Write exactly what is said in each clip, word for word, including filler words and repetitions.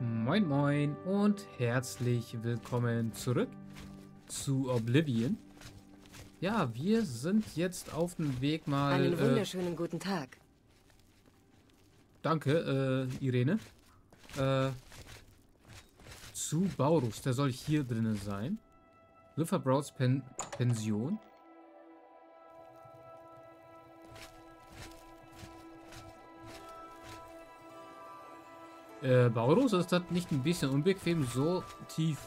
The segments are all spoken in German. Moin moin und herzlich willkommen zurück zu Oblivion. Ja, wir sind jetzt auf dem Weg mal... Einen wunderschönen äh, guten Tag. Danke, äh, Irene. Äh, zu Baurus, der soll hier drinnen sein. Luther Broads Pen Pension. Äh, Baurus, ist das nicht ein bisschen unbequem, so tief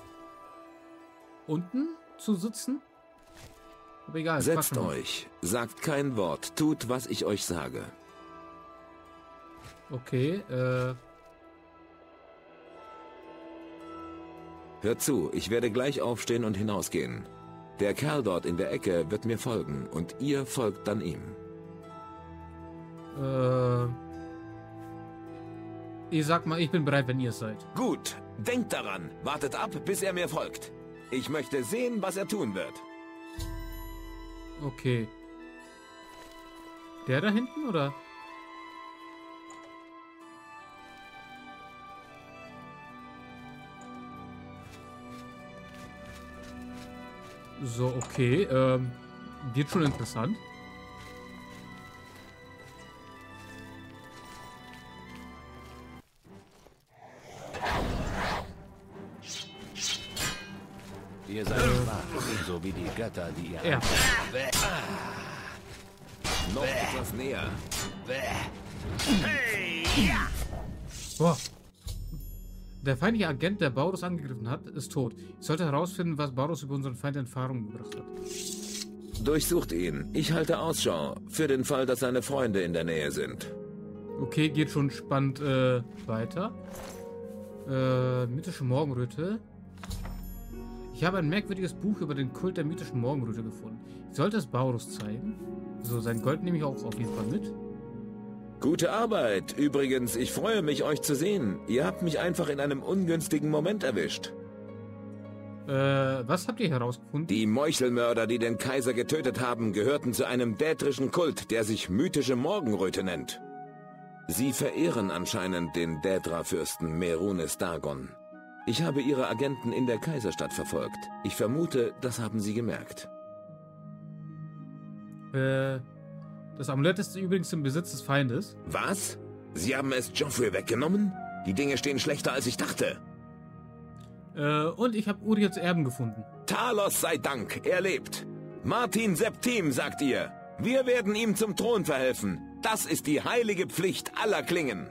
unten zu sitzen? Aber egal. Setzt euch, sagt kein Wort, tut, was ich euch sage. Okay, äh... Hört zu, ich werde gleich aufstehen und hinausgehen. Der Kerl dort in der Ecke wird mir folgen und ihr folgt dann ihm. Äh... Ich sag mal, ich bin bereit, wenn ihr seid. Gut, denkt daran. Wartet ab, bis er mir folgt. Ich möchte sehen, was er tun wird. Okay. Der da hinten, oder? So, okay. Ähm, wird schon interessant. Ihr seid schwach, so wie die Götter, die ihr... Ja. Noch etwas näher. Boah. Der feindliche Agent, der Baurus angegriffen hat, ist tot. Ich sollte herausfinden, was Baurus über unseren Feind in Erfahrung gebracht hat. Durchsucht ihn. Ich halte Ausschau. Für den Fall, dass seine Freunde in der Nähe sind. Okay, geht schon spannend äh, weiter. Äh, mythische Morgenröte. Ich habe ein merkwürdiges Buch über den Kult der mythischen Morgenröte gefunden. Ich sollte es Baurus zeigen. So, sein Gold nehme ich auch auf jeden Fall mit. Gute Arbeit. Übrigens, ich freue mich, euch zu sehen. Ihr habt mich einfach in einem ungünstigen Moment erwischt. Äh, was habt ihr herausgefunden? Die Meuchelmörder, die den Kaiser getötet haben, gehörten zu einem dätrischen Kult, der sich mythische Morgenröte nennt. Sie verehren anscheinend den Dätra-Fürsten Mehrunes Dagon. Ich habe ihre Agenten in der Kaiserstadt verfolgt. Ich vermute, das haben sie gemerkt. Äh, das Amulett ist übrigens im Besitz des Feindes. Was? Sie haben es Joffrey weggenommen? Die Dinge stehen schlechter, als ich dachte. Äh, und ich habe Uriels Erben gefunden. Talos sei Dank, er lebt. Martin Septim, sagt ihr. Wir werden ihm zum Thron verhelfen. Das ist die heilige Pflicht aller Klingen.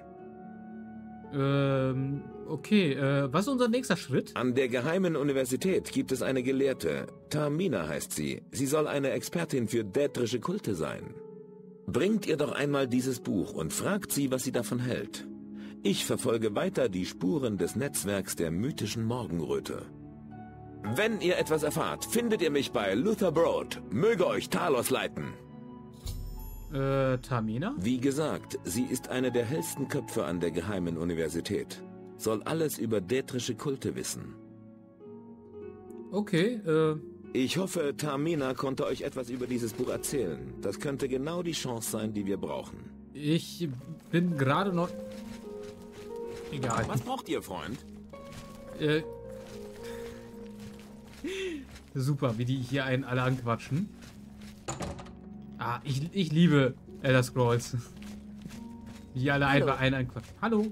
Ähm... Okay, äh, was ist unser nächster Schritt? An der geheimen Universität gibt es eine Gelehrte. Tamina heißt sie. Sie soll eine Expertin für dätrische Kulte sein. Bringt ihr doch einmal dieses Buch und fragt sie, was sie davon hält. Ich verfolge weiter die Spuren des Netzwerks der mythischen Morgenröte. Wenn ihr etwas erfahrt, findet ihr mich bei Luther Broad. Möge euch Talos leiten. Äh, Tamina? Wie gesagt, sie ist eine der hellsten Köpfe an der geheimen Universität. Soll alles über dätrische Kulte wissen. Okay, äh... Ich hoffe, Tamina konnte euch etwas über dieses Buch erzählen. Das könnte genau die Chance sein, die wir brauchen. Ich bin gerade noch... Egal. Was braucht ihr, Freund? Äh... Super, wie die hier einen alle anquatschen. Ah, ich, ich liebe Elder Scrolls. Wie alle einfach einen anquatschen. Hallo!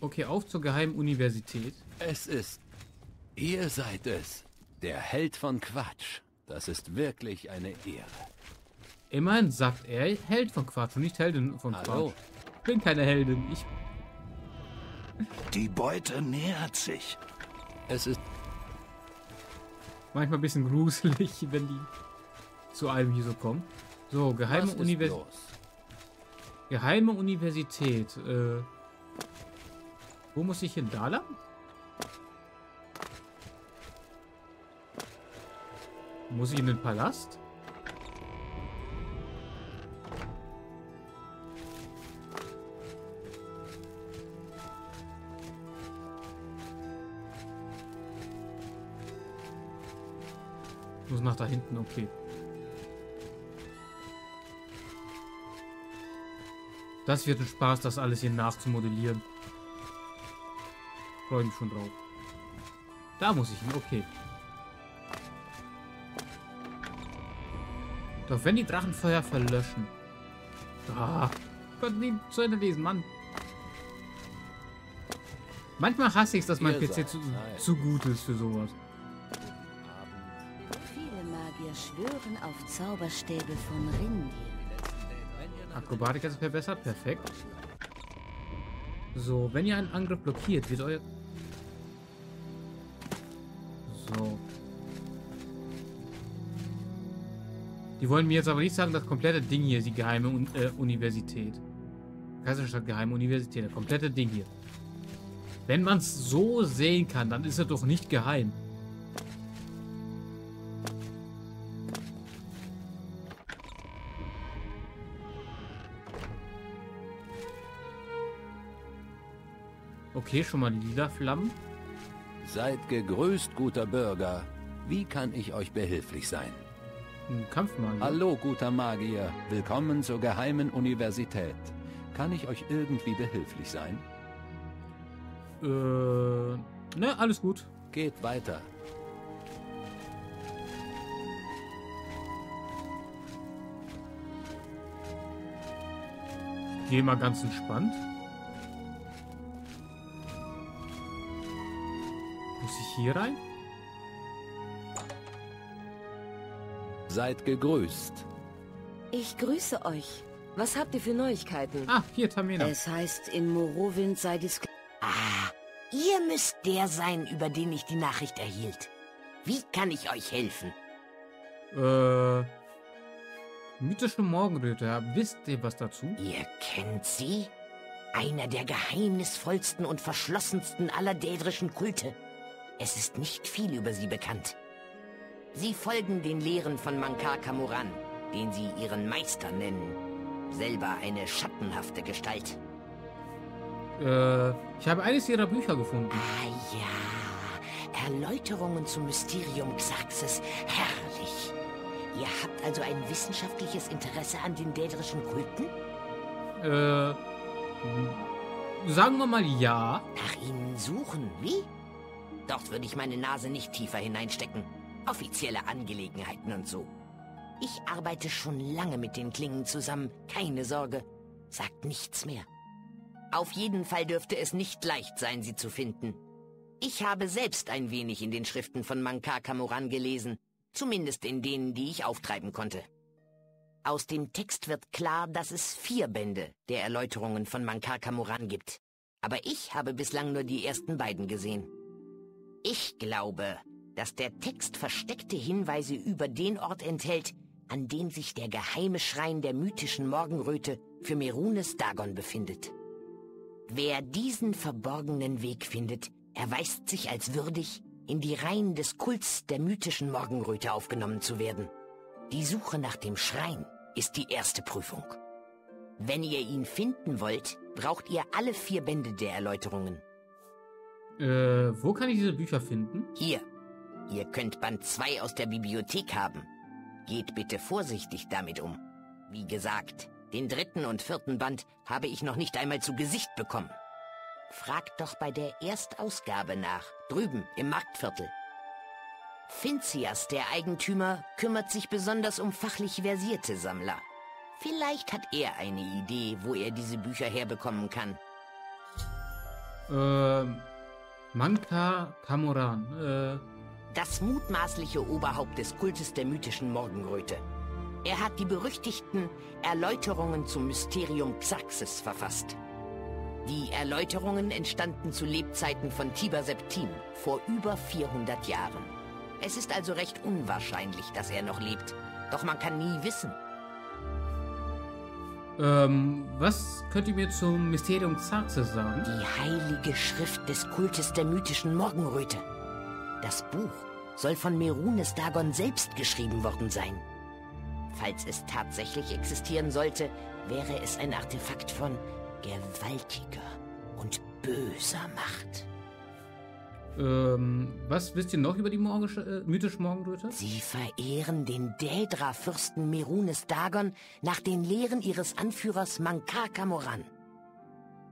Okay, auf zur geheimen Universität. Es ist... Ihr seid es. Der Held von Kvatch. Das ist wirklich eine Ehre. Immerhin sagt er Held von Kvatch und nicht Heldin von Hallo. Kvatch. Ich bin keine Heldin. Ich... Die Beute nähert sich. Es ist... Manchmal ein bisschen gruselig, wenn die zu einem hier so kommen. So, geheime Universität. Geheime Universität. Äh... Wo muss ich hin? Da lang? Muss ich in den Palast? Muss nach da hinten, okay. Das wird ein Spaß, das alles hier nachzumodellieren. Freue mich schon drauf. Da muss ich hin, okay. Doch wenn die Drachenfeuer verlöschen. Ah, ich konnte nie zu Ende lesen, Mann. Manchmal hasse ich es, dass mein P C zu, zu gut ist für sowas. Viele Magier schwören auf Zauberstäbe von Rindien. Akrobatik ist verbessert, perfekt. So, wenn ihr einen Angriff blockiert, wird euer... So. Die wollen mir jetzt aber nicht sagen, das komplette Ding hier ist die geheime Un äh, Universität. Kaiserstadt geheime Universität, das komplette Ding hier. Wenn man es so sehen kann, dann ist er doch nicht geheim. Okay, schon mal lila Flammen. Seid gegrüßt, guter Bürger. Wie kann ich euch behilflich sein? Kampfmagier. Hallo, guter Magier. Willkommen zur geheimen Universität. Kann ich euch irgendwie behilflich sein? Äh, ne, alles gut. Geht weiter. Ich geh mal ganz entspannt. Muss ich hier rein? Seid gegrüßt. Ich grüße euch. Was habt ihr für Neuigkeiten? Ah, hier, Tamina. Es heißt, in Morrowind sei die Sk Ah, ihr müsst der sein, über den ich die Nachricht erhielt. Wie kann ich euch helfen? Äh, mythische Morgenröte. Wisst ihr was dazu? Ihr kennt sie? Einer der geheimnisvollsten und verschlossensten aller dädrischen Kulte. Es ist nicht viel über sie bekannt. Sie folgen den Lehren von Mankar Camoran, den sie ihren Meister nennen. Selber eine schattenhafte Gestalt. Äh, ich habe eines ihrer Bücher gefunden. Ah ja, Erläuterungen zum Mysterium Xarxes, herrlich. Ihr habt also ein wissenschaftliches Interesse an den dädrischen Kulten? Äh, sagen wir mal ja. Nach ihnen suchen, wie? Dort würde ich meine Nase nicht tiefer hineinstecken. Offizielle Angelegenheiten und so. Ich arbeite schon lange mit den Klingen zusammen. Keine Sorge. Sagt nichts mehr. Auf jeden Fall dürfte es nicht leicht sein, sie zu finden. Ich habe selbst ein wenig in den Schriften von Mankar Camoran gelesen. Zumindest in denen, die ich auftreiben konnte. Aus dem Text wird klar, dass es vier Bände der Erläuterungen von Mankar Camoran gibt. Aber ich habe bislang nur die ersten beiden gesehen. Ich glaube, dass der Text versteckte Hinweise über den Ort enthält, an dem sich der geheime Schrein der mythischen Morgenröte für Mehrunes Dagon befindet. Wer diesen verborgenen Weg findet, erweist sich als würdig, in die Reihen des Kults der mythischen Morgenröte aufgenommen zu werden. Die Suche nach dem Schrein ist die erste Prüfung. Wenn ihr ihn finden wollt, braucht ihr alle vier Bände der Erläuterungen. Äh, wo kann ich diese Bücher finden? Hier. Ihr könnt Band zwei aus der Bibliothek haben. Geht bitte vorsichtig damit um. Wie gesagt, den dritten und vierten Band habe ich noch nicht einmal zu Gesicht bekommen. Fragt doch bei der Erstausgabe nach, drüben im Marktviertel. Finzias, der Eigentümer, kümmert sich besonders um fachlich versierte Sammler. Vielleicht hat er eine Idee, wo er diese Bücher herbekommen kann. Ähm... Mankar Camoran, äh... das mutmaßliche Oberhaupt des Kultes der mythischen Morgenröte. Er hat die berüchtigten Erläuterungen zum Mysterium Xarxes verfasst. Die Erläuterungen entstanden zu Lebzeiten von Tiber Septim, vor über vierhundert Jahren. Es ist also recht unwahrscheinlich, dass er noch lebt. Doch man kann nie wissen. Ähm, was könnt ihr mir zum Mysterium Xarxes sagen? Die heilige Schrift des Kultes der mythischen Morgenröte. Das Buch soll von Mehrunes Dagon selbst geschrieben worden sein. Falls es tatsächlich existieren sollte, wäre es ein Artefakt von gewaltiger und böser Macht. Ähm, was wisst ihr noch über die morgische, äh, mythische Morgenröte? Sie verehren den Däldra-Fürsten Mehrunes Dagon nach den Lehren ihres Anführers Mankar Camoran.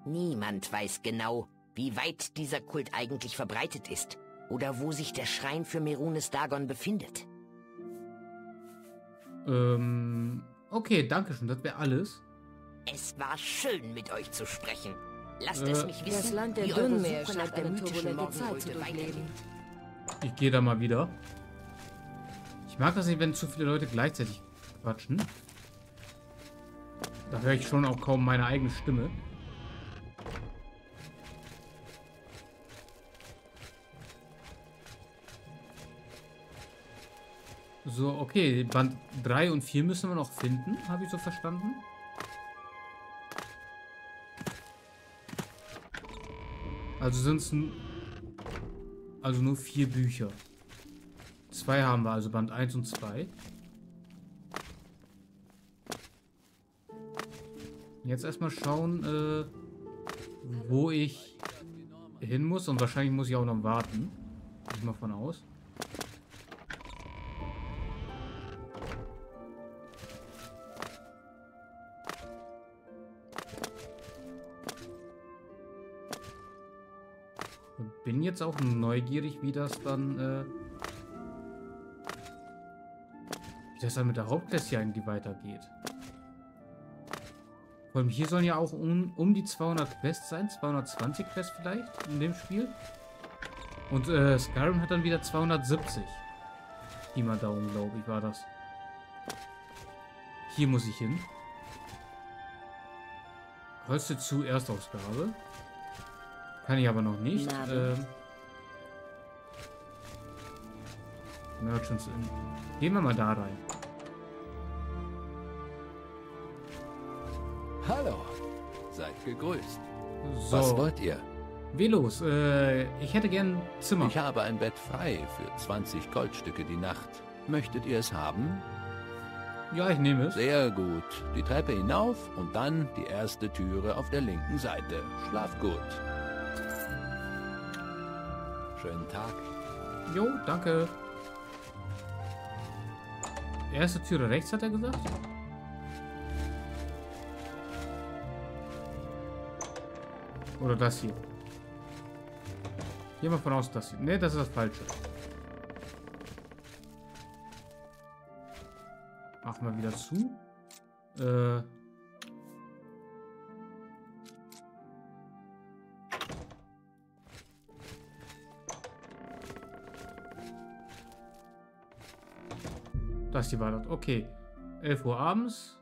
Niemand weiß genau, wie weit dieser Kult eigentlich verbreitet ist oder wo sich der Schrein für Mehrunes Dagon befindet. Ähm, okay, danke schön, das wäre alles. Es war schön, mit euch zu sprechen. Lasst äh, es mich wissen, das Land der Dünnmeer scheint eine turbulente Zeit zu durchleben. Ich gehe da mal wieder. Ich mag das nicht, wenn zu viele Leute gleichzeitig quatschen. Da höre ich schon auch kaum meine eigene Stimme. So, okay. Band drei und vier müssen wir noch finden, habe ich so verstanden. Also sind es also nur vier Bücher. Zwei haben wir, also Band eins und zwei. Jetzt erstmal schauen, äh, wo ich hin muss. Und wahrscheinlich muss ich auch noch warten. Gehe ich mal von aus. Bin jetzt auch neugierig, wie das dann, äh, wie das dann mit der Hauptquest hier eigentlich weitergeht. Vor allem hier sollen ja auch um, um die zweihundert Quests sein, zweihundertzwanzig Quests vielleicht in dem Spiel. Und äh, Skyrim hat dann wieder zweihundertsiebzig. Die mal da oben, glaube ich, war das. Hier muss ich hin. Kostet zu Erstausgabe. Kann ich aber noch nicht. Ähm, Merchants in. Gehen wir mal da rein. Hallo. Seid gegrüßt. So. Was wollt ihr? Wie los? Äh, ich hätte gern ein Zimmer. Ich habe ein Bett frei für zwanzig Goldstücke die Nacht. Möchtet ihr es haben? Ja, ich nehme es. Sehr gut. Die Treppe hinauf und dann die erste Türe auf der linken Seite. Schlaf gut. Schönen Tag. Jo, danke. Erste Türe rechts, hat er gesagt. Oder das hier. Gehen wir von aus, das hier. Ne, das ist das Falsche. Machen wir wieder zu. Äh... Das hier war das. Okay. elf Uhr abends.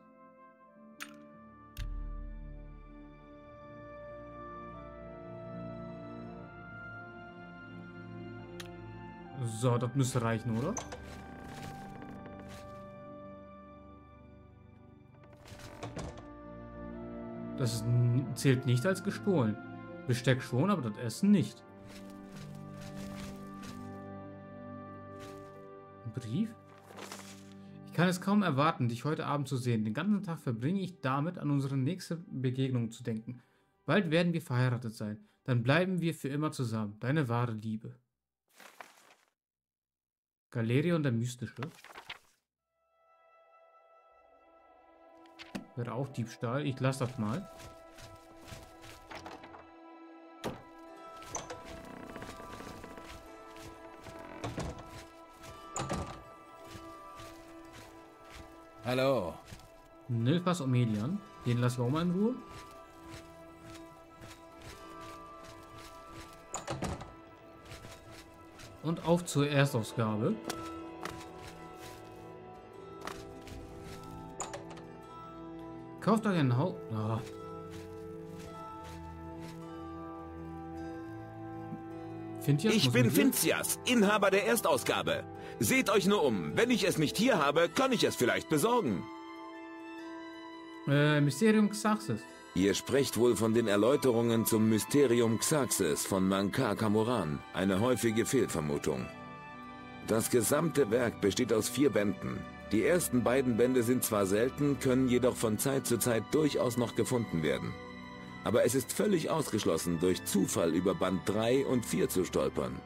So, das müsste reichen, oder? Das ist, zählt nicht als gestohlen. Besteck schon, aber das Essen nicht. Ein Brief? Ich kann es kaum erwarten, dich heute Abend zu sehen. Den ganzen Tag verbringe ich damit, an unsere nächste Begegnung zu denken. Bald werden wir verheiratet sein. Dann bleiben wir für immer zusammen. Deine wahre Liebe. Galerion der Mystische. Wäre auch Diebstahl. Ich lasse das mal. Hallo. Nilpas Omelian. Den lassen wir auch mal in Ruhe. Und auf zur Erstausgabe. Kauft euch einen Haupt. Oh. Finzias, ich bin Finzias, Inhaber der Erstausgabe. Seht euch nur um. Wenn ich es nicht hier habe, kann ich es vielleicht besorgen. Äh, Mysterium Xarxes. Ihr sprecht wohl von den Erläuterungen zum Mysterium Xarxes von Mankar Camoran. Eine häufige Fehlvermutung. Das gesamte Werk besteht aus vier Bänden. Die ersten beiden Bände sind zwar selten, können jedoch von Zeit zu Zeit durchaus noch gefunden werden. aber es ist völlig ausgeschlossen, durch Zufall über Band drei und vier zu stolpern.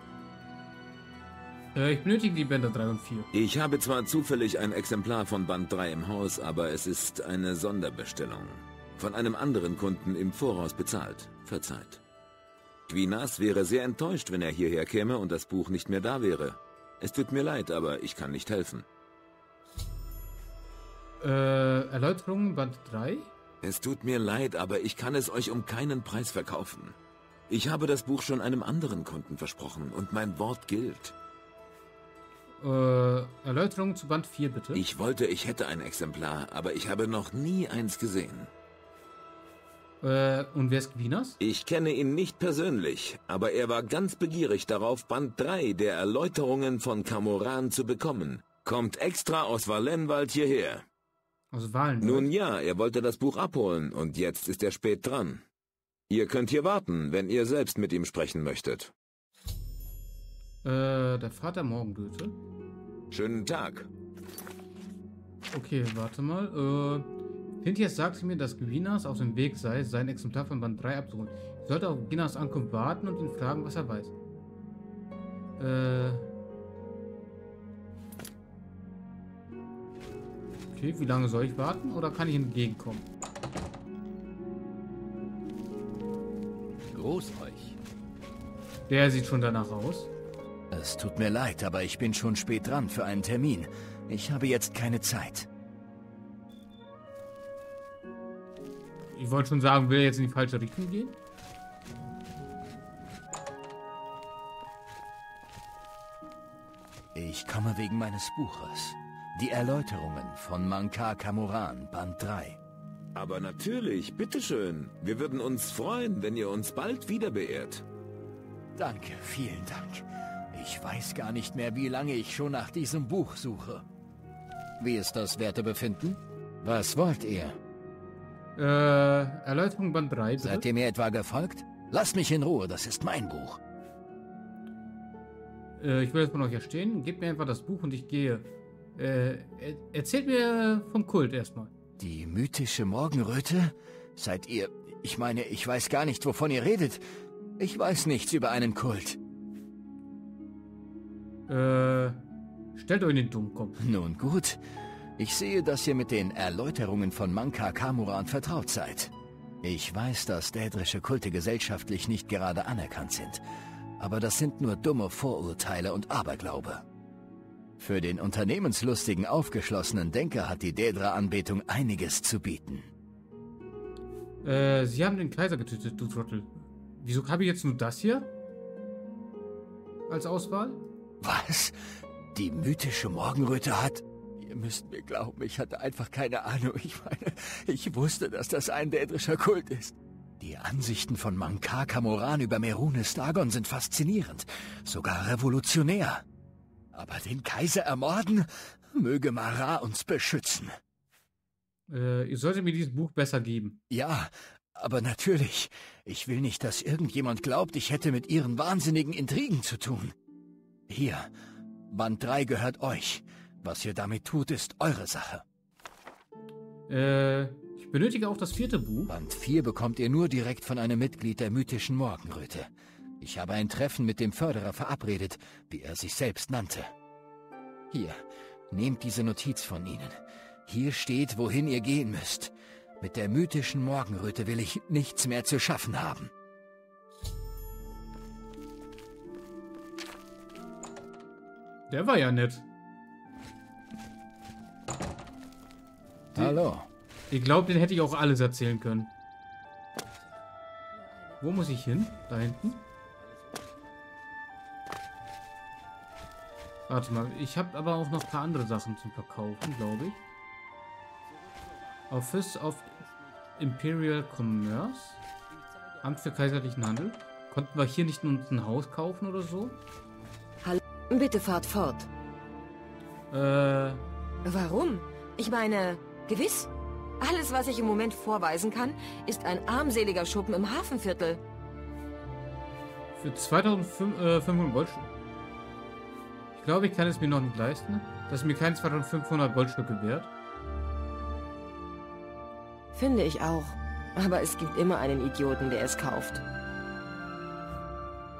Äh, ich benötige die Bänder drei und vier. Ich habe zwar zufällig ein Exemplar von Band drei im Haus, aber es ist eine Sonderbestellung. Von einem anderen Kunden im Voraus bezahlt. Verzeiht. Gwinas wäre sehr enttäuscht, wenn er hierher käme und das Buch nicht mehr da wäre. Es tut mir leid, aber ich kann nicht helfen. Äh, Erläuterungen Band drei? Es tut mir leid, aber ich kann es euch um keinen Preis verkaufen. Ich habe das Buch schon einem anderen Kunden versprochen und mein Wort gilt. Äh, Erläuterungen zu Band vier, bitte. Ich wollte, ich hätte ein Exemplar, aber ich habe noch nie eins gesehen. Äh, und wer ist Gwinas? Ich kenne ihn nicht persönlich, aber er war ganz begierig darauf, Band drei der Erläuterungen von Camoran zu bekommen. Kommt extra aus Valenwald hierher. Aus Valenwald? Nun ja, er wollte das Buch abholen und jetzt ist er spät dran. Ihr könnt hier warten, wenn ihr selbst mit ihm sprechen möchtet. Äh, der Vater Morgenblüte. Schönen Tag. Okay, warte mal, äh... Finzias sagte mir, dass Gwinas auf dem Weg sei, sein Exemplar von Band drei abzuholen. Ich sollte auf Gwinas Ankunft warten und ihn fragen, was er weiß. Äh. Okay, wie lange soll ich warten oder kann ich entgegenkommen? Groß euch. Der sieht schon danach aus. Es tut mir leid, aber ich bin schon spät dran für einen Termin. Ich habe jetzt keine Zeit. Ich wollte schon sagen, will er jetzt in die falsche Richtung gehen? Ich komme wegen meines Buches. Die Erläuterungen von Mankar Camoran, Band drei. Aber natürlich, bitteschön. Wir würden uns freuen, wenn ihr uns bald wieder beehrt. Danke, vielen Dank. Ich weiß gar nicht mehr, wie lange ich schon nach diesem Buch suche. Wie ist das Wertebefinden? Was wollt ihr? Äh, Erläuterung Band drei, bitte. Seid ihr mir etwa gefolgt? Lasst mich in Ruhe, das ist mein Buch. Äh, ich will jetzt mal noch hier stehen. Gebt mir einfach das Buch und ich gehe. Äh, er erzählt mir vom Kult erstmal. Die mythische Morgenröte? Seid ihr... Ich meine, ich weiß gar nicht, wovon ihr redet. Ich weiß nichts über einen Kult. Äh, stellt euch den Dummkopf. Nun gut. Ich sehe, dass ihr mit den Erläuterungen von Mankar Camoran vertraut seid. Ich weiß, dass dädrische Kulte gesellschaftlich nicht gerade anerkannt sind. Aber das sind nur dumme Vorurteile und Aberglaube. Für den unternehmenslustigen, aufgeschlossenen Denker hat die Dädra-Anbetung einiges zu bieten. Äh, Sie haben den Kaiser getötet, du Trottel. Wieso habe ich jetzt nur das hier? Als Auswahl? Was? Die mythische Morgenröte hat... Ihr müsst mir glauben, ich hatte einfach keine Ahnung. Ich meine, ich wusste, dass das ein dädrischer Kult ist. Die Ansichten von Mankar Camoran über Mehrunes Dagon sind faszinierend, sogar revolutionär. Aber den Kaiser ermorden? Möge Mara uns beschützen. Äh, ihr solltet mir dieses Buch besser geben. Ja, aber natürlich. Ich will nicht, dass irgendjemand glaubt, ich hätte mit ihren wahnsinnigen Intrigen zu tun. Hier, Band drei gehört euch. Was ihr damit tut, ist eure Sache. Äh, ich benötige auch das vierte Buch. Band vier bekommt ihr nur direkt von einem Mitglied der mythischen Morgenröte. Ich habe ein Treffen mit dem Förderer verabredet, wie er sich selbst nannte. Hier, nehmt diese Notiz von ihnen. Hier steht, wohin ihr gehen müsst. Mit der mythischen Morgenröte will ich nichts mehr zu schaffen haben. Der war ja nett. Hallo. Ich glaube, den hätte ich auch alles erzählen können. Wo muss ich hin? Da hinten? Warte mal, ich habe aber auch noch ein paar andere Sachen zum Verkaufen, glaube ich. Office of Imperial Commerce. Amt für kaiserlichen Handel. Konnten wir hier nicht nur ein Haus kaufen oder so? Hallo, bitte fahrt fort. Äh. Warum? Ich meine... Gewiss. Alles, was ich im Moment vorweisen kann, ist ein armseliger Schuppen im Hafenviertel. Für zweitausendfünfhundert Goldstücke? Ich glaube, ich kann es mir noch nicht leisten, dass mir kein zweitausendfünfhundert Goldstücke wert. Finde ich auch. Aber es gibt immer einen Idioten, der es kauft.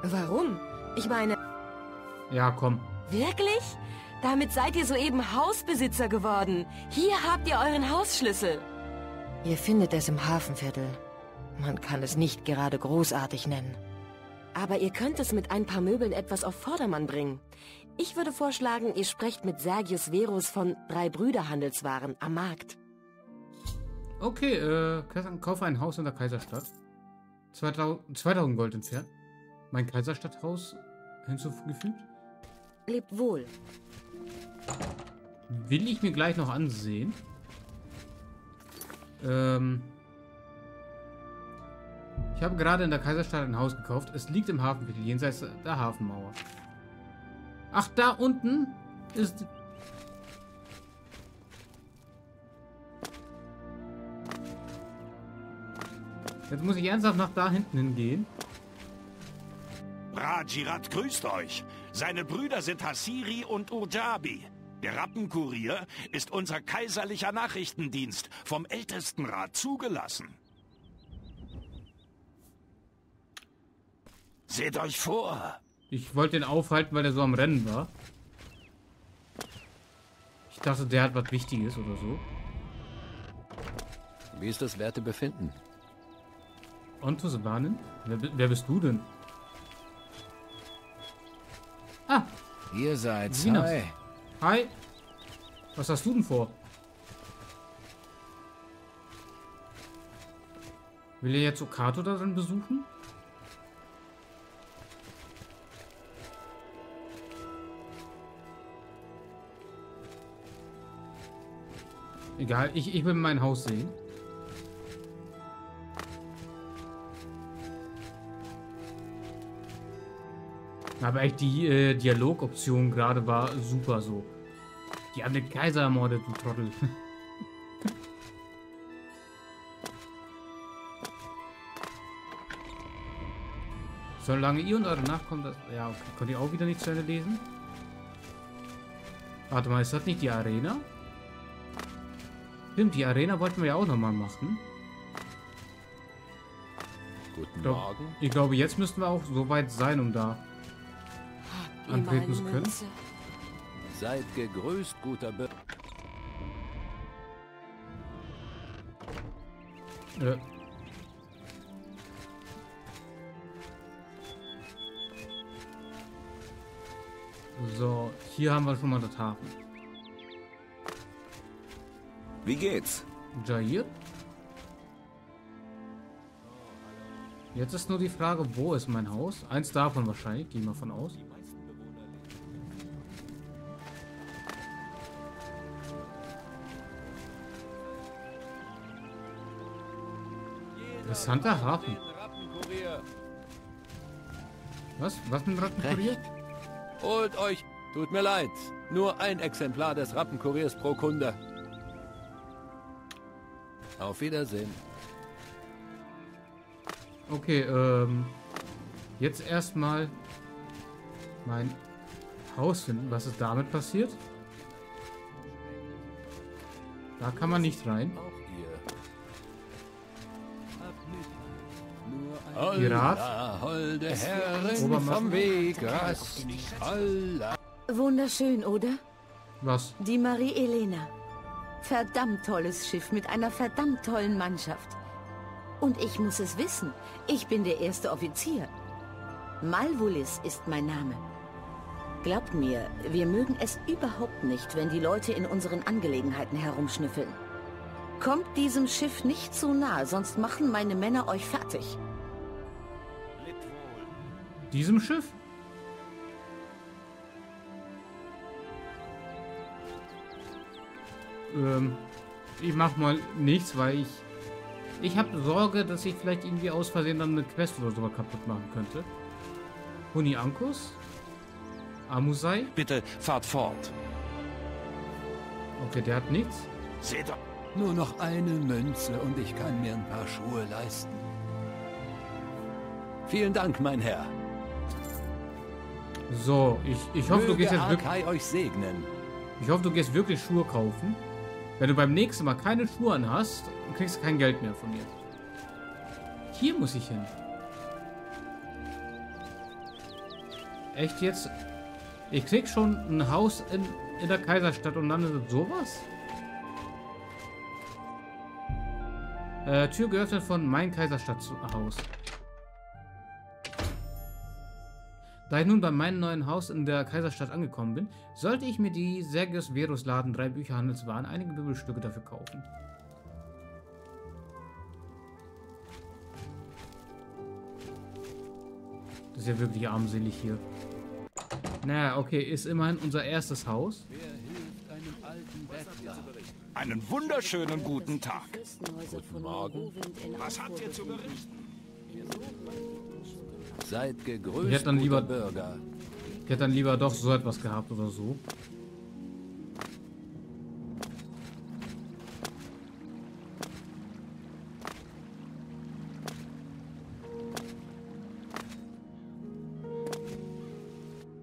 Warum? Ich meine... Ja, komm. Wirklich? Damit seid ihr soeben Hausbesitzer geworden. Hier habt ihr euren Hausschlüssel. Ihr findet es im Hafenviertel. Man kann es nicht gerade großartig nennen. Aber ihr könnt es mit ein paar Möbeln etwas auf Vordermann bringen. Ich würde vorschlagen, ihr sprecht mit Sergius Verus von Drei Brüderhandelswaren am Markt. Okay, äh, kaufe ein Haus in der Kaiserstadt. zweitausend Gold entfernt. Mein Kaiserstadthaus hinzugefügt. Lebt wohl. Will ich mir gleich noch ansehen. Ähm... Ich habe gerade in der Kaiserstadt ein Haus gekauft. Es liegt im Hafenviertel, jenseits der Hafenmauer. Ach, da unten ist... Jetzt muss ich ernsthaft nach da hinten hingehen. Brajirat grüßt euch. Seine Brüder sind Hassiri und Urjabi. Der Rappenkurier ist unser kaiserlicher Nachrichtendienst, vom Ältestenrat zugelassen. Seht euch vor! Ich wollte ihn aufhalten, weil er so am Rennen war. Ich dachte, der hat was Wichtiges oder so. Wie ist das werte Befinden? Ontosebanen? Wer, wer bist du denn? Ah! Ihr seid Gwinas. Hi! Hi! Was hast du denn vor? Will ihr jetzt Okato da drin besuchen? Egal, ich, ich will mein Haus sehen. Aber echt, die äh, Dialogoption gerade war super so. Die haben den Kaiser ermordet, du Trottel. Solange ihr und eure Nachkommen das... Ja, okay. Könnt ihr auch wieder nicht zu Ende lesen? Warte mal, ist das nicht die Arena? Stimmt, die Arena wollten wir ja auch nochmal machen. Guten Morgen. Ich glaub, ich glaube, jetzt müssten wir auch so weit sein, um da Habt antreten zu können. Münze. Seid gegrüßt, guter Be... Äh. So, hier haben wir schon mal das Hafen. Wie geht's? Jair? Jetzt ist nur die Frage, wo ist mein Haus? Eins davon wahrscheinlich, gehen wir von aus. Interessanter Hafen. Was? Was mit dem Rappenkurier? Holt euch! Tut mir leid! Nur ein Exemplar des Rappenkuriers pro Kunde. Auf Wiedersehen. Okay, ähm... Jetzt erstmal... mein Haus finden. Was ist damit passiert? Da kann man nicht rein. Pirat. Wunderschön, oder? Was? Die Marie-Elena. Verdammt tolles Schiff mit einer verdammt tollen Mannschaft. Und ich muss es wissen. Ich bin der erste Offizier. Malvolis ist mein Name. Glaubt mir, wir mögen es überhaupt nicht, wenn die Leute in unseren Angelegenheiten herumschnüffeln. Kommt diesem Schiff nicht zu nahe, sonst machen meine Männer euch fertig. Diesem Schiff? Ähm, ich mach mal nichts, weil ich... Ich habe Sorge, dass ich vielleicht irgendwie aus Versehen dann eine Quest oder so kaputt machen könnte. Huni Ankus? Amusai? Bitte fahrt fort. Okay, der hat nichts. Seht doch. Nur noch eine Münze und ich kann mir ein paar Schuhe leisten. Vielen Dank, mein Herr. So, ich, ich hoffe, du gehst jetzt wirklich... euch segnen. Ich hoffe, du gehst wirklich Schuhe kaufen. Wenn du beim nächsten Mal keine Schuhe an hast, kriegst du kein Geld mehr von mir. Hier muss ich hin. Echt jetzt? Ich krieg schon ein Haus in, in der Kaiserstadt und dann sowas? Äh, Tür geöffnet von mein Kaiserstadthaus. Da ich nun bei meinem neuen Haus in der Kaiserstadt angekommen bin, sollte ich mir die Sergius Verus Laden Drei Brüderhandelswaren einige Bibelstücke dafür kaufen. Das ist ja wirklich armselig hier. Naja, okay, ist immerhin unser erstes Haus. Wer hilft einem alten Bettler? Einen wunderschönen guten Tag. Guten Morgen. Was habt ihr zu berichten? Seid gegrüßt, ich hätte dann lieber Bürger. Ich hätte dann lieber doch so etwas gehabt oder so.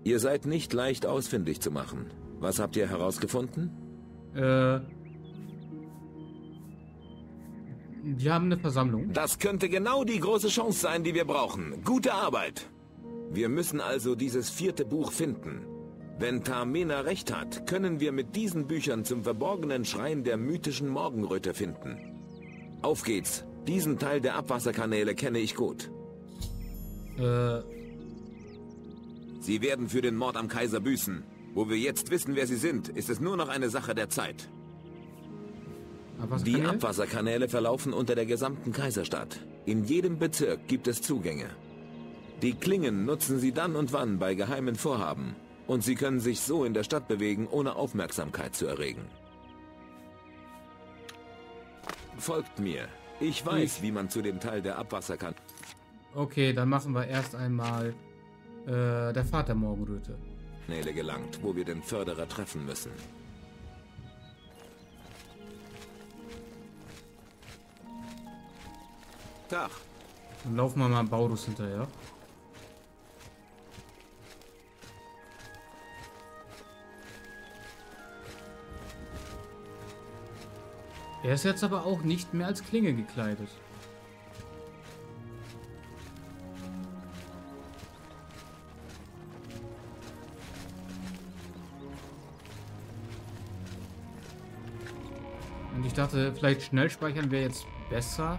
Ihr seid nicht leicht ausfindig zu machen. Was habt ihr herausgefunden? Äh. Wir haben eine Versammlung. Das könnte genau die große Chance sein, die wir brauchen. Gute Arbeit. Wir müssen also dieses vierte Buch finden. Wenn Tamina recht hat, können wir mit diesen Büchern zum verborgenen Schrein der mythischen Morgenröte finden. Auf geht's. Diesen Teil der Abwasserkanäle kenne ich gut. Äh... Sie werden für den Mord am Kaiser büßen. Wo wir jetzt wissen, wer sie sind, ist es nur noch eine Sache der Zeit. Die Abwasserkanäle verlaufen unter der gesamten Kaiserstadt. In jedem Bezirk gibt es Zugänge. Die Klingen nutzen sie dann und wann bei geheimen Vorhaben. Und sie können sich so in der Stadt bewegen, ohne Aufmerksamkeit zu erregen. Folgt mir. Ich weiß, ich. wie man zu dem Teil der Abwasserkanäle... Okay, dann machen wir erst einmal... Äh, der Vater Morgenröte. Nele gelangt, wo wir den Förderer treffen müssen. Tag. Dann laufen wir mal Baurus hinterher. Er ist jetzt aber auch nicht mehr als Klinge gekleidet. Ich dachte, vielleicht schnell speichern wäre jetzt besser.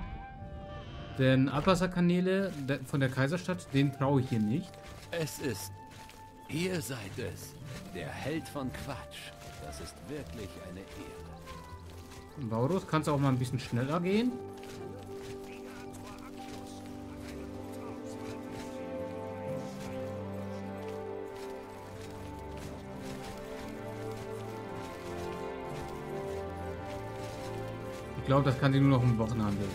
Denn Abwasserkanäle von der Kaiserstadt, den traue ich hier nicht. Es ist. Ihr seid es. Der Held von Kvatch. Das ist wirklich eine Ehre. Baurus, kannst du auch mal ein bisschen schneller gehen? Ich glaube, das kann sie nur noch im Wochenhandel.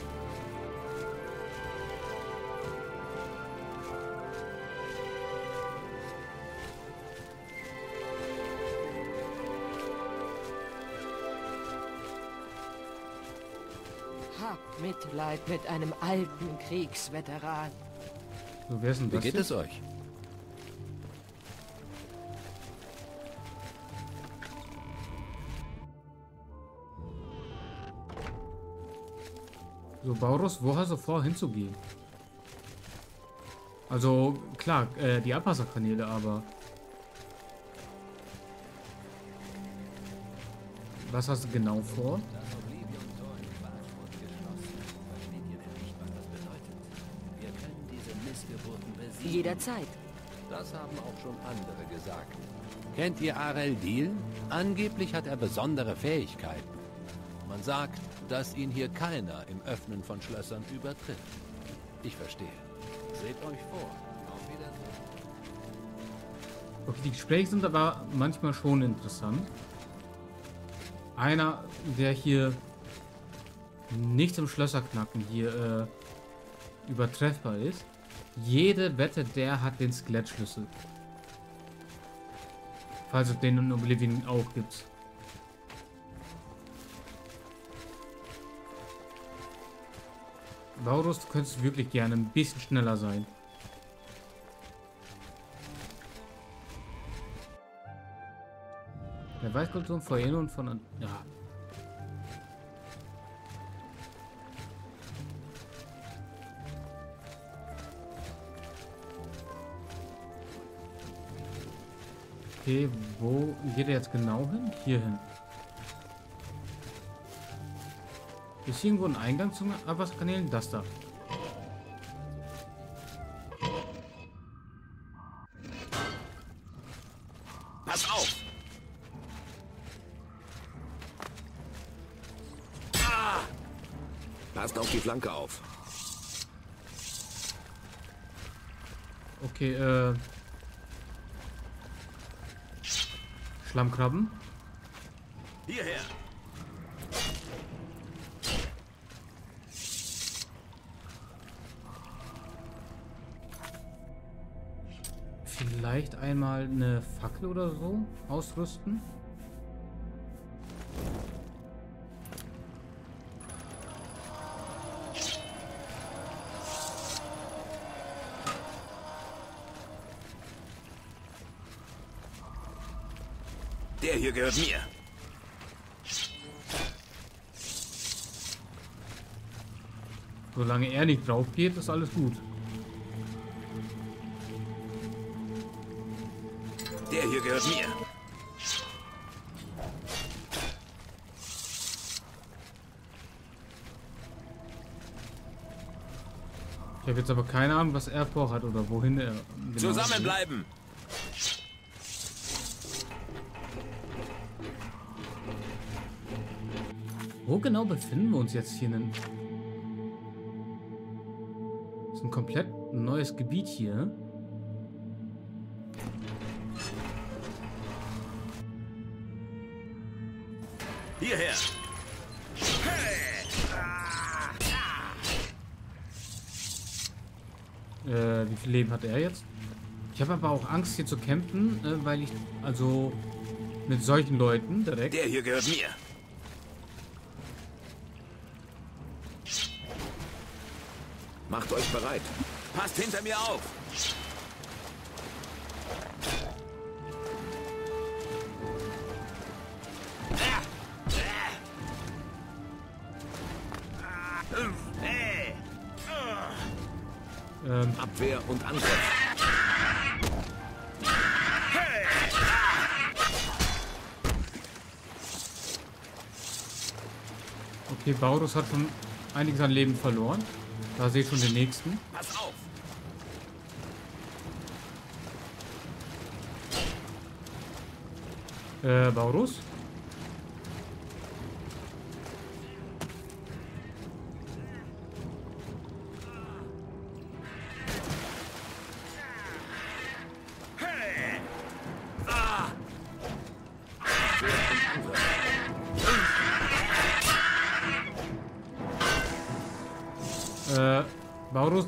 Habt Mitleid mit einem alten Kriegsveteran. So, wer ist denn das? Wie geht es euch? So, Baurus, wo hast du vor, hinzugehen? Also, klar, äh, die Abwasserkanäle, aber... Was hast du genau vor? Jederzeit. Das haben auch schon andere gesagt. Kennt ihr Areldiel? Angeblich hat er besondere Fähigkeiten. Man sagt, dass ihn hier keiner im Öffnen von Schlössern übertrifft. Ich verstehe. Seht euch vor. Auf Wiedersehen. Okay, die Gespräche sind aber manchmal schon interessant. Einer, der hier nicht im Schlösserknacken hier äh, übertreffbar ist. Jede Wette, der hat den Skelettschlüssel. Falls es den in Oblivion auch gibt. Baurus, du könntest wirklich gerne ein bisschen schneller sein. Der Weiß kommt von vorhin und von... Ja. Okay, wo geht er jetzt genau hin? Hier hin. Ist hier irgendwo ein Eingang zu Abwasserkanälen? Das da. Pass auf! Ah! Passt auf die Flanke auf. Okay, äh... Schlammkrabben. Hierher. Vielleicht einmal eine Fackel oder so ausrüsten. Der hier gehört mir. Solange er nicht drauf geht, ist alles gut. Der hier gehört mir. Ich habe jetzt aber keine Ahnung, was er vorhat oder wohin er... Genau Zusammenbleiben! Geht. Wo genau befinden wir uns jetzt hier? Das ist ein komplett neues Gebiet hier. Hierher! Äh, wie viel Leben hat er jetzt? Ich habe aber auch Angst hier zu campen, äh, weil ich also mit solchen Leuten direkt... Der hier gehört mir! Macht euch bereit. Passt hinter mir auf. Ähm. Abwehr und Angriff. Okay, Baurus hat schon einiges an Leben verloren. Da sehe ich schon den nächsten. Pass auf! Äh, Baurus?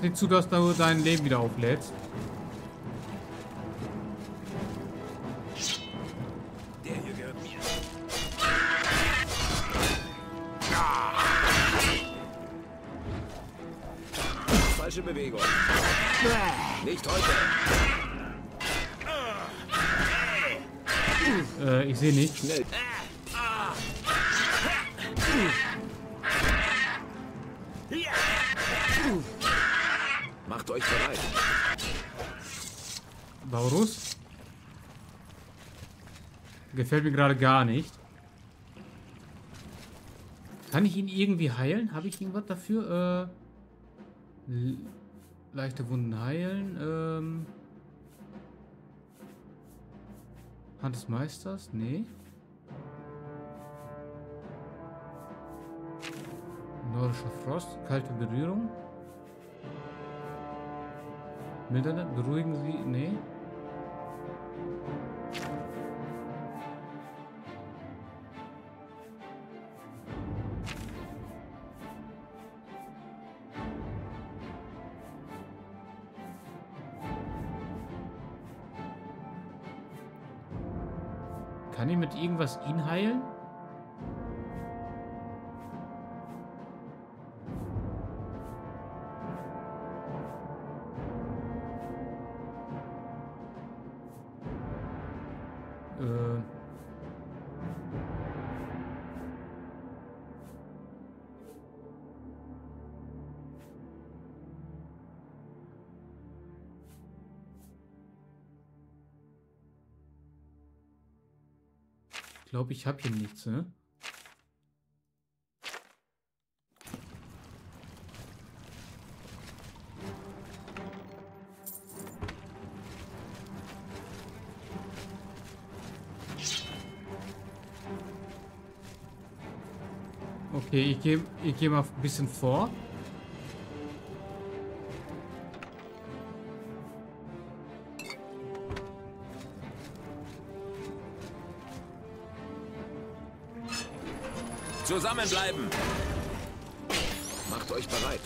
Nicht zu, dass du dein Leben wieder auflädst. Der hier gehört mir. Falsche Bewegung. Nicht heute. Äh, ich sehe nicht. Schnell. Macht euch bereit. Baurus? Gefällt mir gerade gar nicht. Kann ich ihn irgendwie heilen? Habe ich irgendwas dafür? Äh, leichte Wunden heilen. Ähm, Hand des Meisters? Nee. Nordischer Frost. Kalte Berührung. Mildernde, beruhigen Sie, nee. Kann ich mit irgendwas ihn heilen? glaube, ich habe hier nichts, ne? Okay, ich gehe ich geh mal ein bisschen vor. Zusammenbleiben! Macht euch bereit.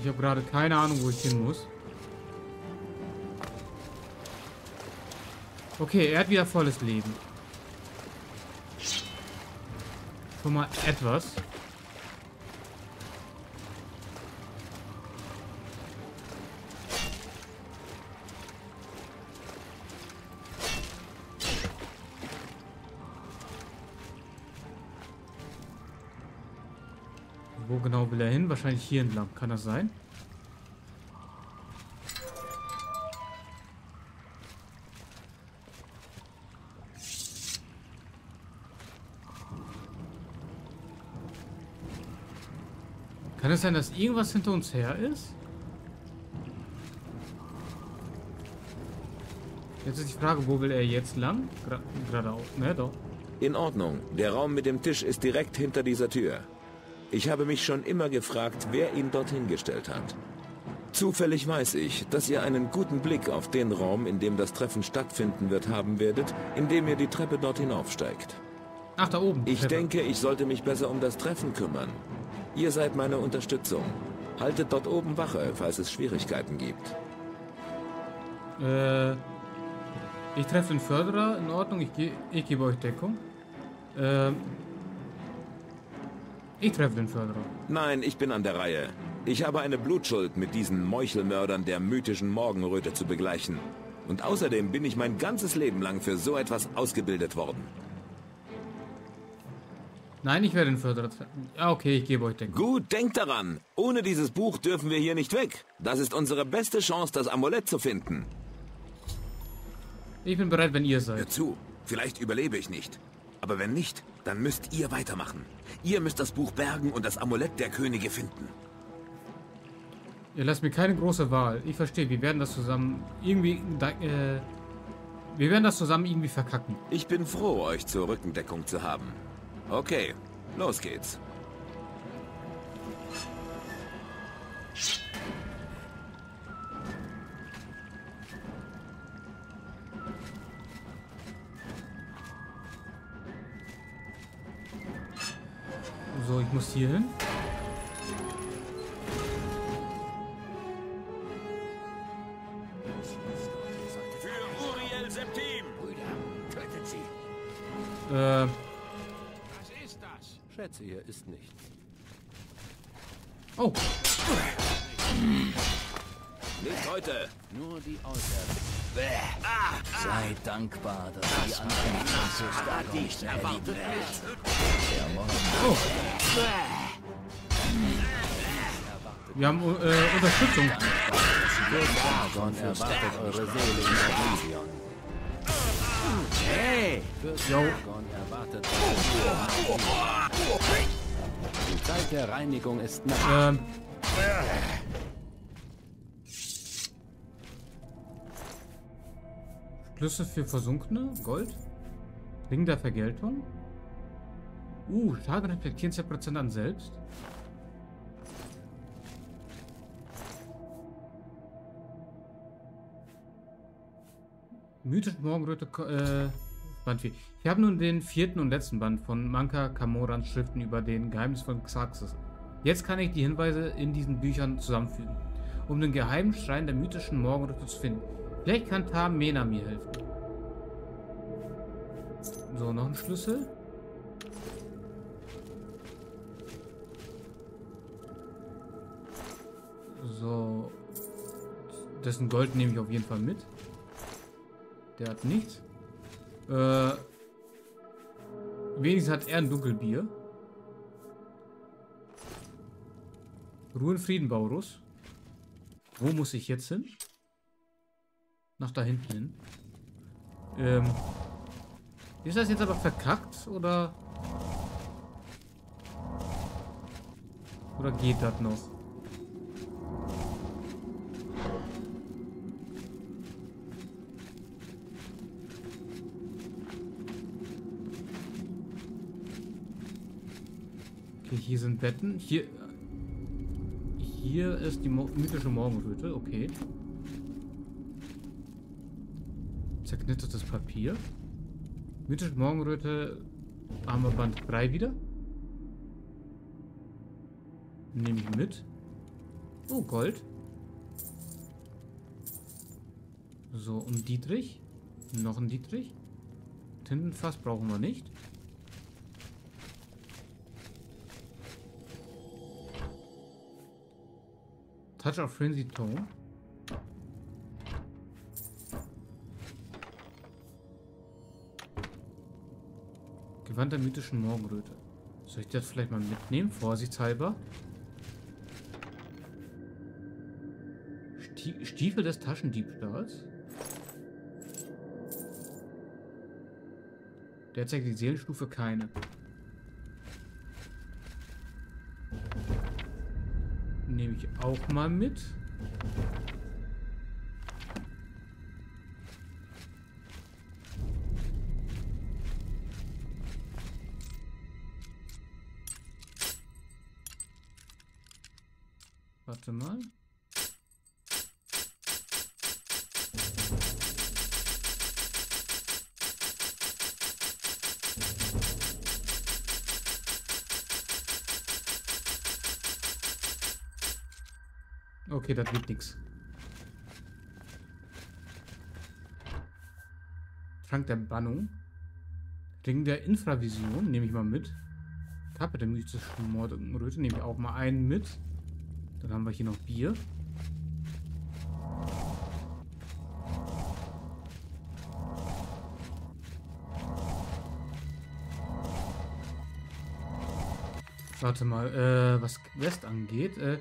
Ich habe gerade keine Ahnung, wo ich hin muss. Okay, er hat wieder volles Leben. Schon mal etwas. Wo genau will er hin? Wahrscheinlich hier entlang. Kann das sein? Kann es sein, dass irgendwas hinter uns her ist? Jetzt ist die Frage, wo will er jetzt lang? Gra geradeaus, ne? Doch. In Ordnung. Der Raum mit dem Tisch ist direkt hinter dieser Tür. Ich habe mich schon immer gefragt, wer ihn dorthin gestellt hat. Zufällig weiß ich, dass ihr einen guten Blick auf den Raum, in dem das Treffen stattfinden wird, haben werdet, indem ihr die Treppe dort hinaufsteigt. Ach, da oben. Ich denke, ich sollte mich besser um das Treffen kümmern. Ihr seid meine Unterstützung. Haltet dort oben Wache, falls es Schwierigkeiten gibt. Äh, ich treffe den Förderer. In Ordnung, ich, ge ich gebe euch Deckung. Ähm, ich treffe den Förderer. Nein, ich bin an der Reihe. Ich habe eine Blutschuld, mit diesen Meuchelmördern der mythischen Morgenröte zu begleichen. Und außerdem bin ich mein ganzes Leben lang für so etwas ausgebildet worden. Nein, ich werde den Förderer treffen. Ah, okay, ich gebe euch Deckung. Gut, denkt daran. Ohne dieses Buch dürfen wir hier nicht weg. Das ist unsere beste Chance, das Amulett zu finden. Ich bin bereit, wenn ihr seid. Hör zu, vielleicht überlebe ich nicht. Aber wenn nicht, dann müsst ihr weitermachen. Ihr müsst das Buch bergen und das Amulett der Könige finden. Ihr lasst mir keine große Wahl. Ich verstehe, wir werden das zusammen irgendwie... Äh, wir werden das zusammen irgendwie verkacken. Ich bin froh, euch zur Rückendeckung zu haben. Okay, los geht's. So, ich muss hier hin. Für Uriel Septim! Brüder, tötet sie! Äh... Schätze, hier ist nicht. Oh! Nicht heute! Nur die Auserwählten. Ah, ah, Sei dankbar, dass das die anderen uns so stark nicht erwartet werden. Oh! Wir haben äh, Unterstützung. Dagon erwartet eure Seele in der Vision. Hey! Jo. Die Zeit der Reinigung ist nah. Ähm. Schlüssel für Versunkene? Gold? Ring der Vergeltung? Uh, Tage reflektieren zehn Prozent an selbst. Mythische Morgenröte, äh, Band vier. Ich habe nun den vierten und letzten Band von Mankar Camorans Schriften über den Geheimnis von Xarxes. Jetzt kann ich die Hinweise in diesen Büchern zusammenfügen, um den geheimen Schrein der mythischen Morgenröte zu finden. Vielleicht kann Tamina mir helfen. So, noch ein Schlüssel. So. Dessen Gold nehme ich auf jeden Fall mit. Der hat nichts. Äh, wenigstens hat er ein Dunkelbier. Ruhe in Frieden, Baurus. Wo muss ich jetzt hin? nach da hinten hin. Ähm. Ist das jetzt aber verkackt oder. Oder geht das noch? Okay, hier sind Betten. Hier. Hier ist die mythische Morgenröte. Okay. Zerknittertes Papier. Mythische Morgenröte. Armband drei wieder. Nehme ich mit. Oh, Gold. So, und Dietrich. Noch ein Dietrich. Tintenfass brauchen wir nicht. Touch of Frenzy Tone. Gewand der mythischen Morgenröte. Soll ich das vielleicht mal mitnehmen? Vorsichtshalber. Stiefel des Taschendiebstahls. Der zeigt die Seelenstufe keine. Nehme ich auch mal mit. Warte mal. Okay, das wird nichts. Trank der Bannung. Ring der Infravision nehme ich mal mit. Kappe der mystischen Morgenröte nehme ich auch mal einen mit. Dann haben wir hier noch Bier. Warte mal, äh, was Quest angeht, äh,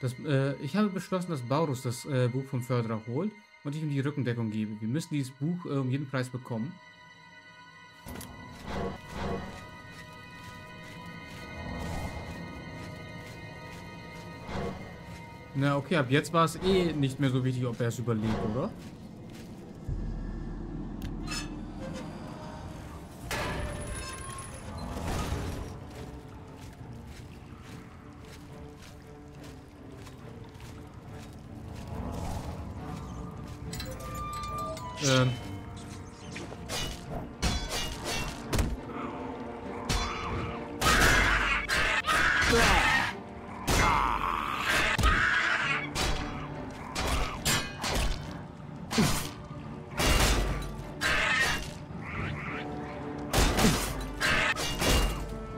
das, äh, ich habe beschlossen, dass Baurus das äh, Buch vom Förderer holt und ich ihm die Rückendeckung gebe. Wir müssen dieses Buch äh, um jeden Preis bekommen. Na okay, ab jetzt war es eh nicht mehr so wichtig, ob er es überlebt, oder? Ähm.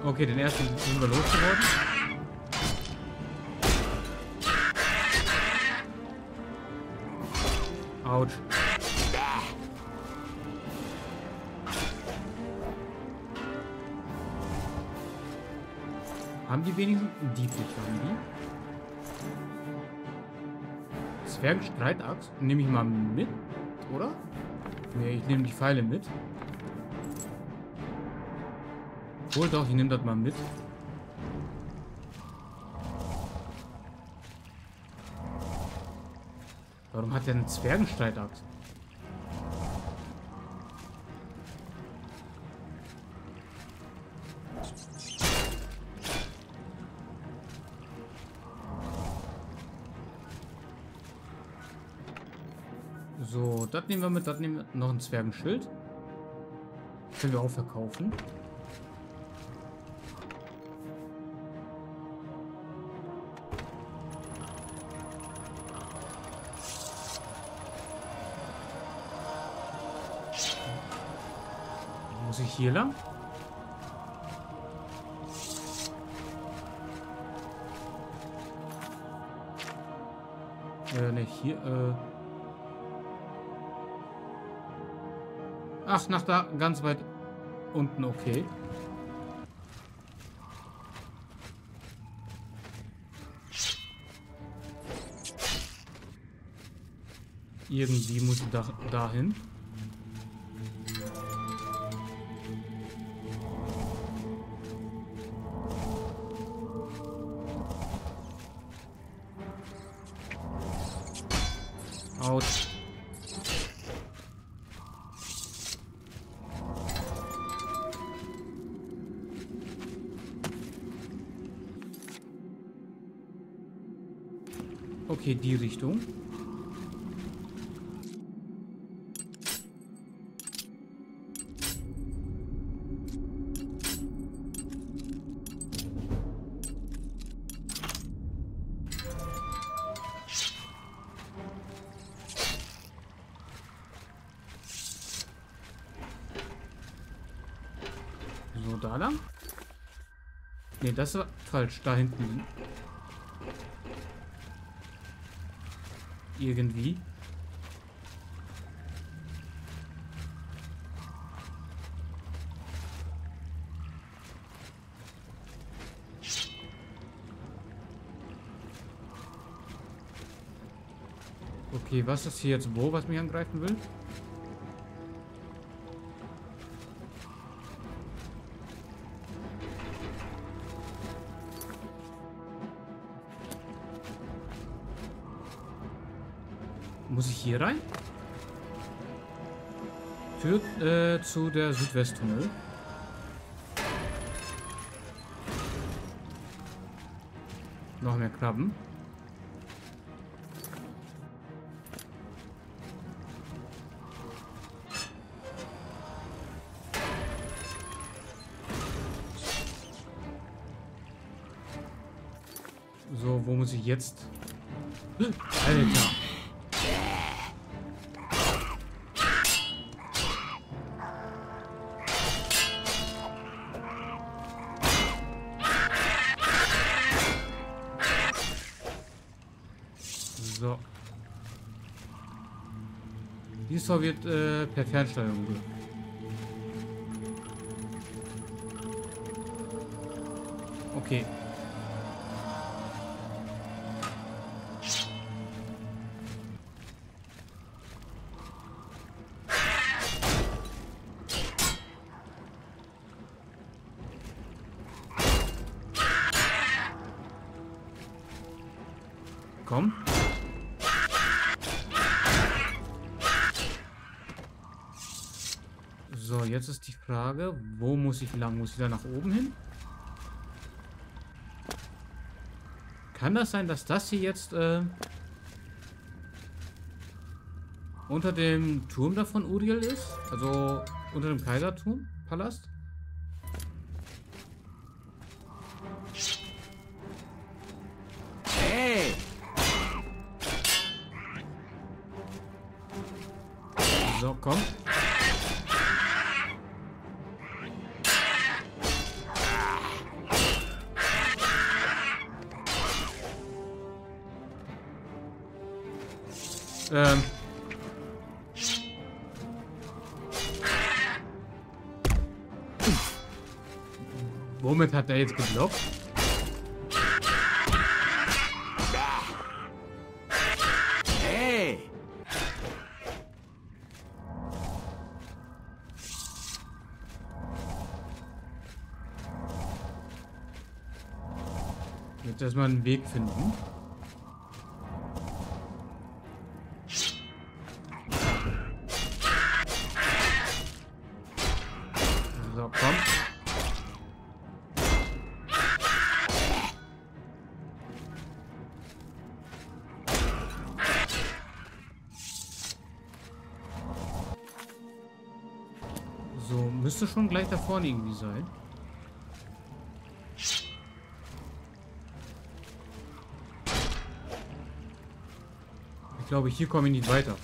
Okay, den ersten sind wir losgeworden. Autsch. Haben die wenigstens einen Dietrich? Haben die? Zwergenstreitachs? Nehme ich mal mit, oder? Ne, ich nehme die Pfeile mit. Wohl doch, ich nehme das mal mit. Warum hat der einen Zwergenstreitachs? So, das nehmen wir mit, das nehmen wir noch ein Zwergenschild. Das können wir auch verkaufen. Muss ich hier lang? Äh, ne, hier, äh. Ach, nach da, ganz weit unten, okay. Irgendwie muss ich da, dahin. Autsch. Okay, die Richtung. So, da lang. Ne, das war falsch. Da hinten. Irgendwie. Okay, was ist hier jetzt wo, was mich angreifen will? Muss ich hier rein? Führt äh, zu der Südwesttunnel. Noch mehr Krabben. So, wo muss ich jetzt? Alter. So wird äh, per Fernsteuerung. Okay. Komm. So, jetzt ist die Frage, wo muss ich lang? Muss ich da nach oben hin? Kann das sein, dass das hier jetzt äh, unter dem Turm da von Uriel ist? Also unter dem Kaiserturm, Palast? So, komm. Ähm. Womit hat er jetzt geblockt? Hey. Jetzt erstmal einen Weg finden. Müsste schon gleich da vorne irgendwie sein. Ich glaube, hier komme ich nicht weiter.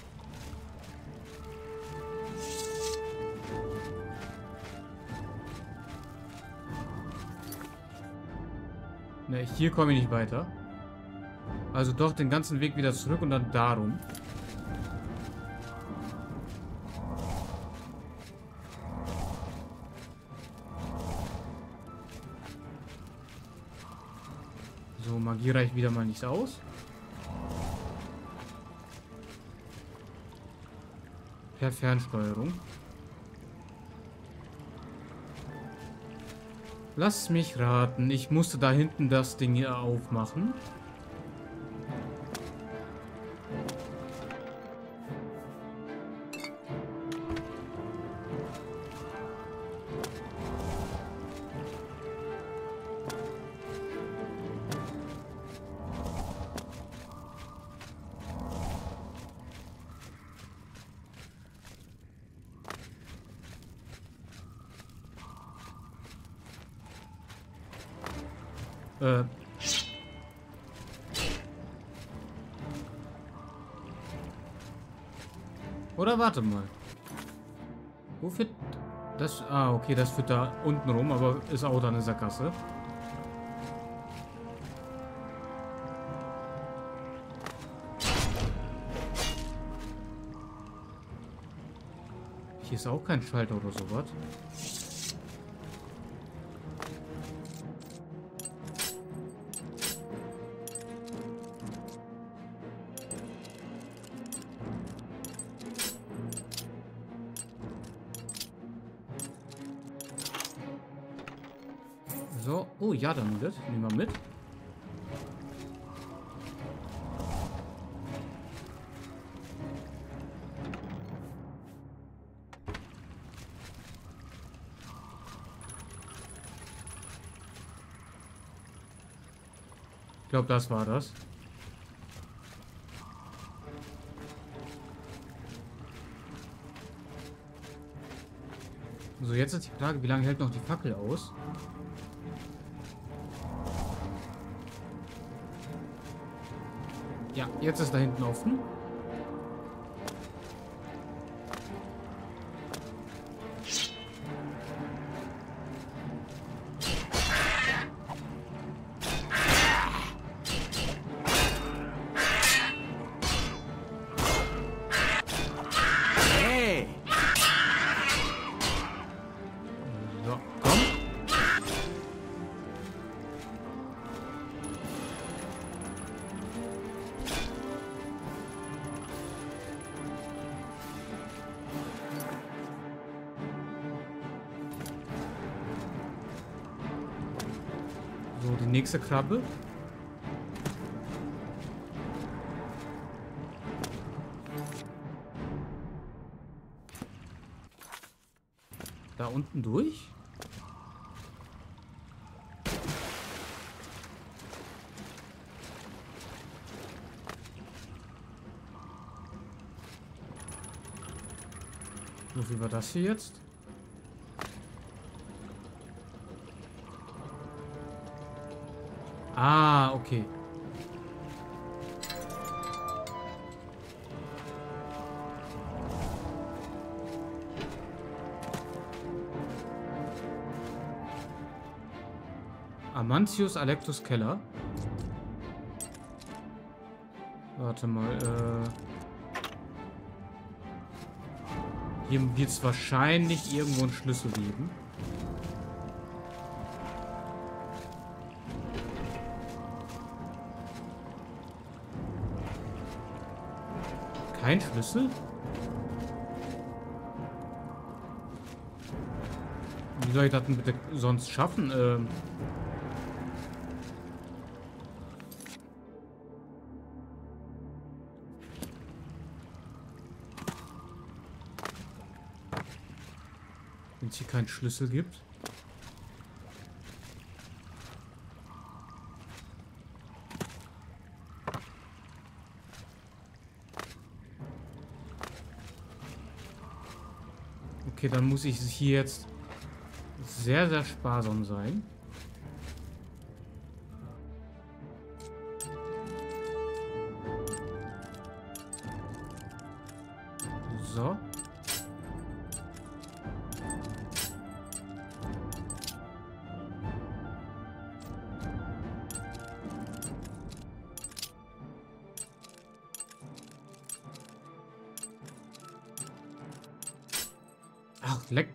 Ne, hier komme ich nicht weiter. Also doch den ganzen Weg wieder zurück und dann darum. Magie reicht wieder mal nicht aus. per Fernsteuerung. Lass mich raten. Ich musste da hinten das Ding hier aufmachen. Oder warte mal. Wo führt das? Ah, okay, das führt da unten rum, aber ist auch da eine Sackgasse. Hier ist auch kein Schalter oder sowas. So, oh ja, dann wird. Nehmen wir mit. Ich glaube, das war das. So, jetzt ist die Frage, wie lange hält noch die Fackel aus? Ja, jetzt ist da hinten offen. Hey. So, komm. Nächste Krabbe. Da unten durch. So, wie war das hier jetzt? Ah, okay. Amantius Alectus Keller. Warte mal, äh... hier wird es wahrscheinlich irgendwo einen Schlüssel geben. Kein Schlüssel? Wie soll ich das denn bitte sonst schaffen? Ähm Wenn es hier keinen Schlüssel gibt. Okay, dann muss ich hier jetzt sehr, sehr sparsam sein. So. Leck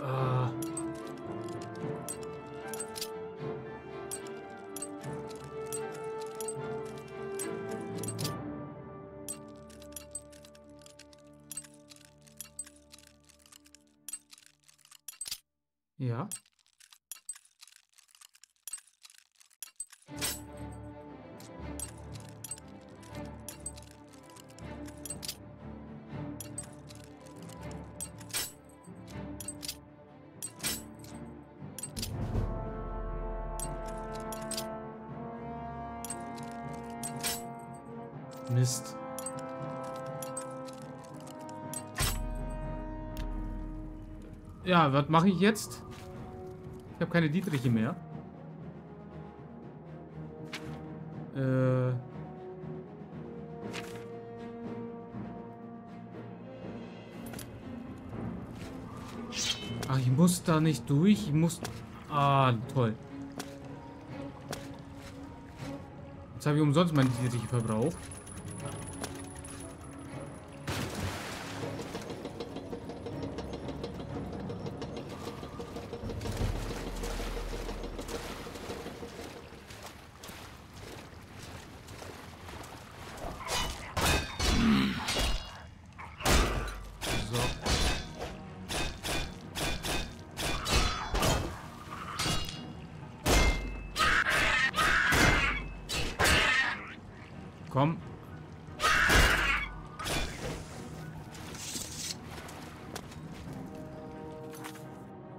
Uh. Ja. Mist. Ja, was mache ich jetzt? Ich habe keine Dietriche mehr. Äh. Ach, ich muss da nicht durch. Ich muss... Ah, toll. Jetzt habe ich umsonst meine Dietriche verbraucht.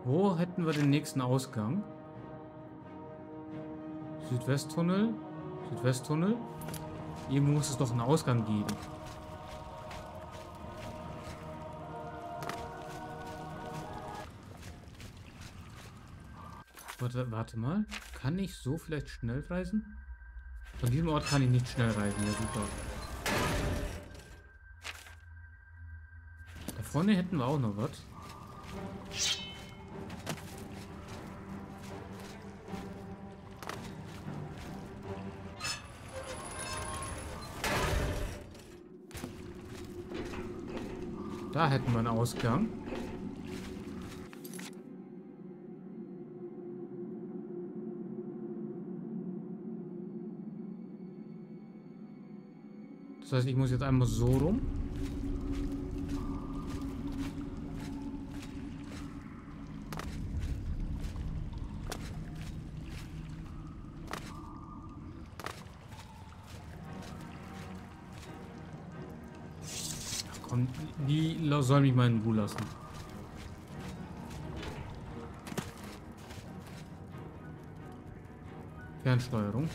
Wo hätten wir den nächsten Ausgang? Südwesttunnel? Südwesttunnel? Irgendwo muss es doch einen Ausgang geben. Warte, warte mal. Kann ich so vielleicht schnell reisen? Von diesem Ort kann ich nicht schnell reisen. Ja, super. Da vorne hätten wir auch noch was. Da hätten wir einen Ausgang. Das heißt, ich muss jetzt einmal so rum. Die sollen mich mal in Ruhe lassen. Fernsteuerung.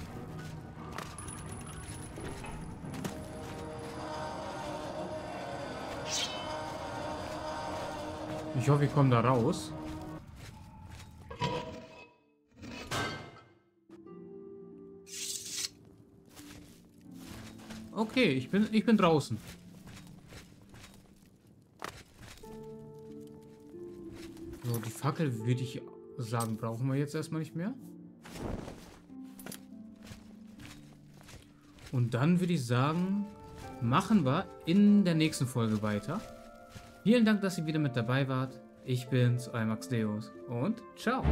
Ich hoffe, ich komme da raus. Okay, ich bin, ich bin draußen. Fackel, würde ich sagen, brauchen wir jetzt erstmal nicht mehr. Und dann würde ich sagen, machen wir in der nächsten Folge weiter. Vielen Dank, dass ihr wieder mit dabei wart. Ich bin's, euer Max Deus und ciao.